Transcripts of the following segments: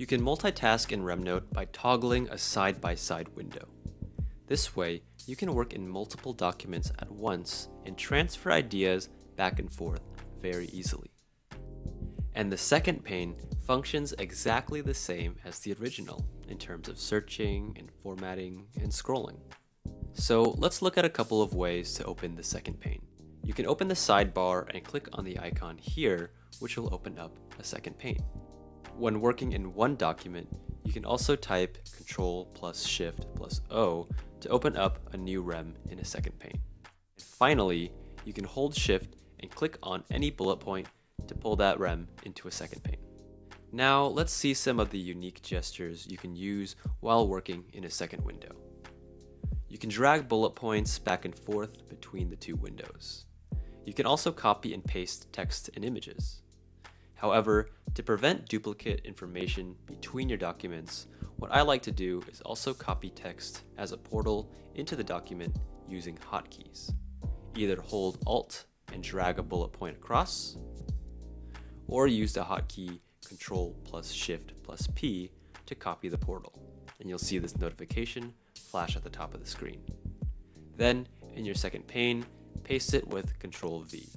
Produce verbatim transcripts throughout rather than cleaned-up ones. You can multitask in RemNote by toggling a side-by-side window. This way, you can work in multiple documents at once and transfer ideas back and forth very easily. And the second pane functions exactly the same as the original in terms of searching and formatting and scrolling. So let's look at a couple of ways to open the second pane. You can open the sidebar and click on the icon here, which will open up a second pane. When working in one document, you can also type control plus shift plus O to open up a new rem in a second pane. And finally, you can hold shift and click on any bullet point to pull that rem into a second pane. Now let's see some of the unique gestures you can use while working in a second window. You can drag bullet points back and forth between the two windows. You can also copy and paste text and images. However, to prevent duplicate information between your documents, what I like to do is also copy text as a portal into the document using hotkeys. Either hold Alt and drag a bullet point across, or use the hotkey control plus shift plus P to copy the portal, and you'll see this notification flash at the top of the screen. Then, in your second pane, paste it with control V,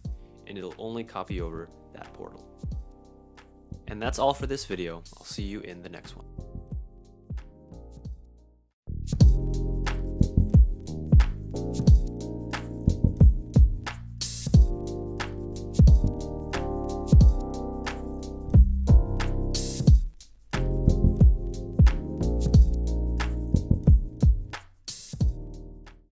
and it'll only copy over that portal. And that's all for this video. I'll see you in the next one.